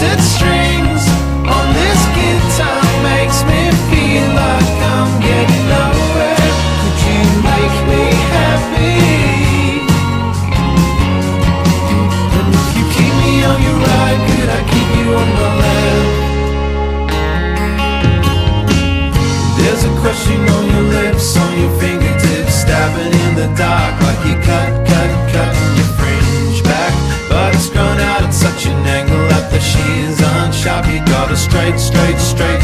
twisted strings on this guitar makes me feel like I'm getting nowhere. Could you make me happy? And if you keep me on your right, could I keep you on my left? There's a crushing on your lips, on your fingertips, stabbing in the dark like you cut your fringe back, but it's grown out at such an angle that the shears aren't sharp. You gotta straight